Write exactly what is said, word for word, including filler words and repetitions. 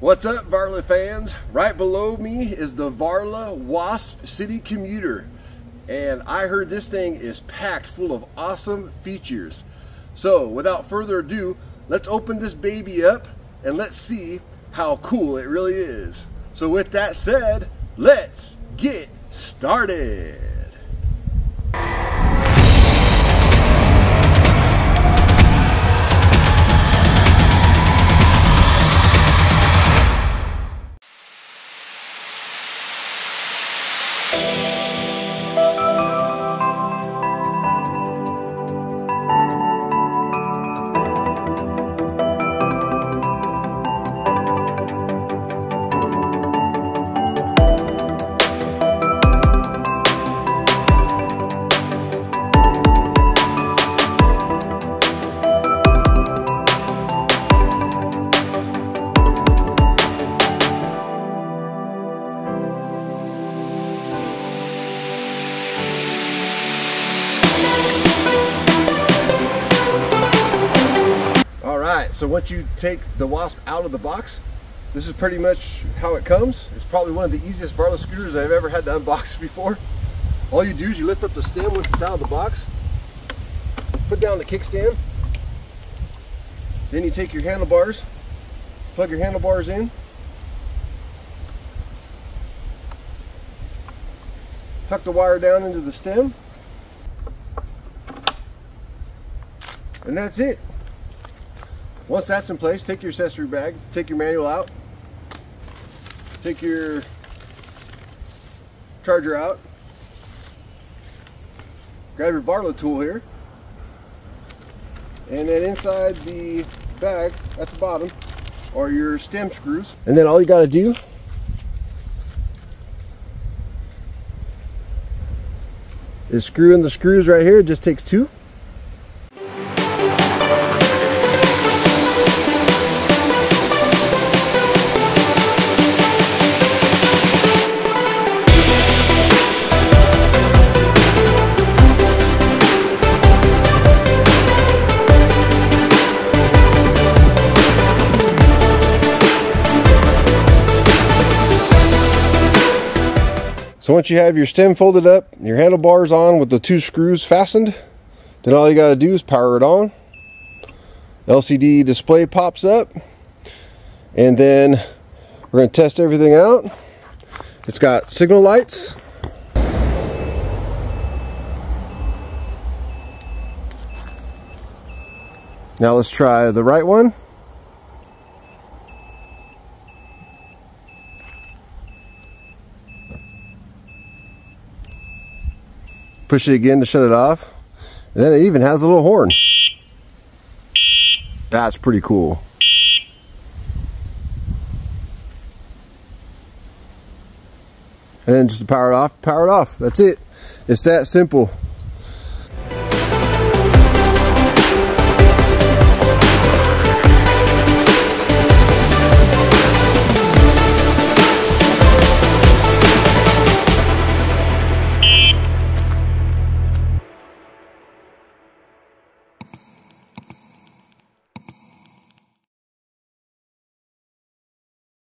What's up, Varla fans? Right below me is the Varla Wasp City Commuter, and I heard this thing is packed full of awesome features. So without further ado, let's open this baby up and let's see how cool it really is. So with that said, let's get started. So once you take the Wasp out of the box, this is pretty much how it comes. It's probably one of the easiest Varla scooters I've ever had to unbox before. All you do is you lift up the stem once it's out of the box, put down the kickstand, then you take your handlebars, plug your handlebars in, tuck the wire down into the stem, and that's it. Once that's in place, take your accessory bag, take your manual out, take your charger out, grab your Varla tool here, and then inside the bag at the bottom are your stem screws. And then all you gotta do is screw in the screws right here. It just takes two. So once you have your stem folded up, your handlebars on with the two screws fastened, then all you gotta do is power it on. L C D display pops up, and then we're gonna test everything out. It's got signal lights, now let's try the right one. Push it again to shut it off. And then it even has a little horn. That's pretty cool. And then just to power it off, power it off. That's it. It's that simple.